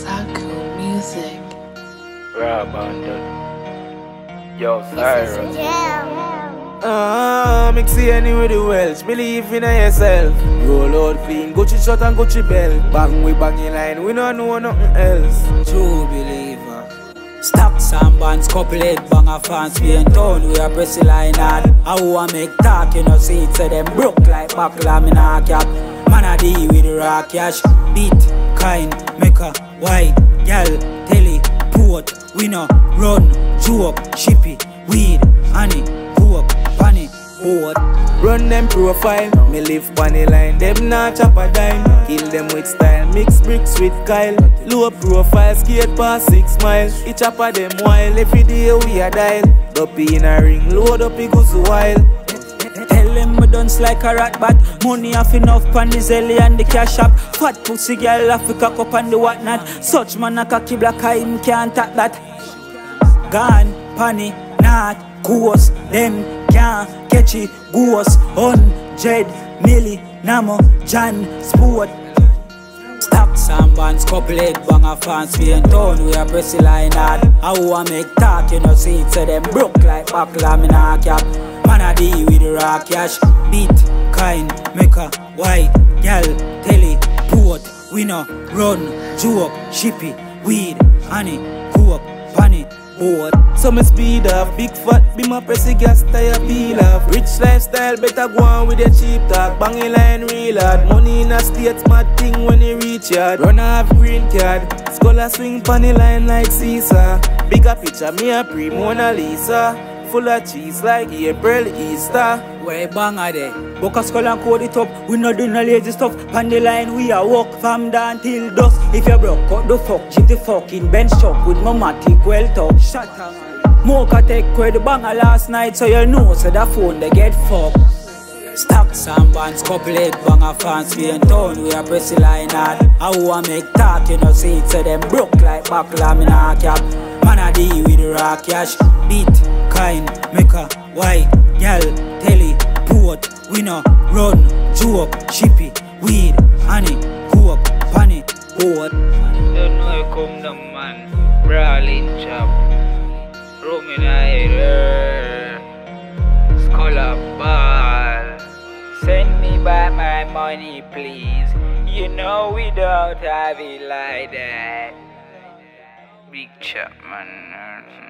Saku Music. Rabandon. Yo, Cyrus. Mix it anyway the Welsh. Believe in yourself. Roll out clean, Gucci shot and Gucci belt. Bang we bang in line, we don't know nothing else. True believer. Stocks and bonds, couple head banger fans. We in town, we a press the line hard. I wanna make talk, you know, see it. So them broke like back lamina cap. Man a deal with the raw cash. Beat, kind, maker, white, gal, telly, port, winner, run, chew up, shippy, weed, honey, go up, panny, port. Run them profile, me live panny line, them not chop a dime. Kill them with style, mix bricks with Kyle. Low profile, skate past 6 miles. It chop a them while, every day we a dial. Duppy in a ring, load up, it goes a while. Tell him me dunce like a rat bat. Money off enough pan the zelly and the cash up. Fat pussy girl off the cock up and the whatnot. Such man a cocky black eye, him can't tap that. Gone, panny, not, course. Them can't catch it, goose. 100 milli, namo, John, sport. Stocks and bonds, couple head banger fans. We in town, we a press the line hard. I wanna make talk, you know, see it. So them broke like back lamina cap. Man a deal with the raw cash. Beat, kind, maker, white, gal, telly, port, winner, run, chew up, shippy, weed, honey, go up, panny, board. So me speed off, big fat, be my pressy gas tire peel off. Rich lifestyle, better go on with your cheap talk. Bang a line real hard, money in a state, mad thing when you reach yard. Run off green card, skull a swing panny line like Caesar. Bigger picture, me a pre Mona Lisa. Full of cheese like April, Easter. Where bang are they? Boca skull and code it up. We not do no lazy stuff. Pandy line we a walk from down till dusk. If you broke, cut the fuck. Chip the fucking bench shop with my matic well talk. Shut up. Mocha take where the banger last night. So you know, so the phone they get fucked. Stocks and bonds, couple head banger fans. We in town, we a press the line hard. I wanna make talk, you know, see it. So them broke like back lamina cap. Man a deal with the raw cash. Beat, kind, maker, white, gal, telly, port, winner, run, chew up, shippy, weed, honey, go up, panny, board. Don't know how come the man, brawling chap, roaming air, skull up ball. Send me back my money, please. You know we don't have it like that. Big chap, man.